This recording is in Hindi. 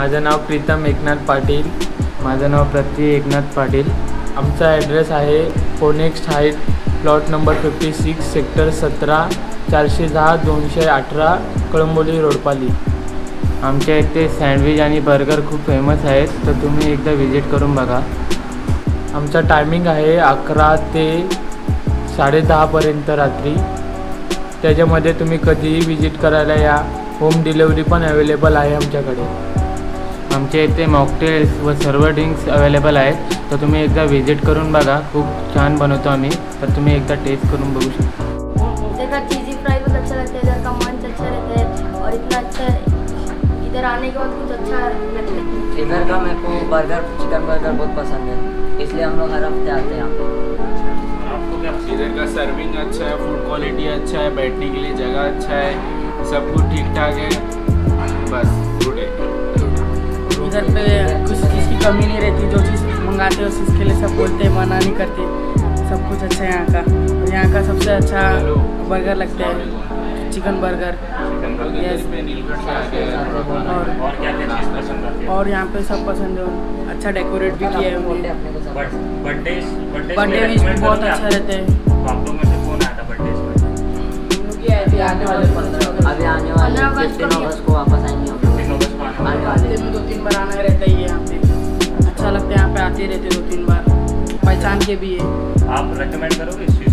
माझं नाव प्रीतम एकनाथ पाटिल, माझं नाव प्रतीक एकनाथ पाटिल। आमचा ॲड्रेस आहे Phoenix Heights plot number 56 sector 17 410-218 Kalamboli Roadpali. आमच्या इथे सँडविच आणि बर्गर खूप फेमस आहेत, तर तुम्ही एकदा विजिट करून बघा। आमचा टायमिंग आहे 11 ते 10:30 पर्यंत रात्री, त्याच्यामध्ये तुम्ही कधीही विजिट करायला या। होम डिलेवरी पण अवेलेबल आहे आमच्याकडे। आमच्या इथे मॉकटेल्स व सर्व ड्रिंक्स अवेलेबल आहेत, तर तुम्ही एकदा विजिट करून बघा, खूप छान बनवतो आम्ही, तर तुम्ही एकदा टेस्ट करून बघू शकता। इधर चीज़ी फ्राई बहुत अच्छा लगता है, इधर का मंच अच्छा रहता है और इतना अच्छा इधर आने के बाद कुछ अच्छा लगता है। इधर का मेरे को बर्गर, चिकन बर्गर बहुत पसंद है, इसलिए हम लोग हर हफ्ते आते हैं यहाँ पे। इधर का सर्विंग अच्छा है, फूड क्वालिटी अच्छा है, बैठने के लिए जगह अच्छा है, सब कुछ ठीक ठाक है, बस गुड है। इधर पे कुछ चीज़ की कमी नहीं रहती, जो चीज़ मंगाते हो उस चीज़ के लिए सब बोलते हैं, मना नहीं करते, सब कुछ अच्छा है यहाँ का। और यहाँ का सबसे अच्छा बर्गर लगता है, चिकन बर्गर, और यहाँ पे सब पसंद है, अच्छा डेकोरेट भी किया है उन्होंने, बर्थडे विश भी बहुत अच्छा रहता है। 2-3 बार आना रहता है यहाँ पे, अच्छा लगता है, यहाँ पे आते रहते 2-3 बार, पहचान के भी है। आप रेकमेंड करोगे इस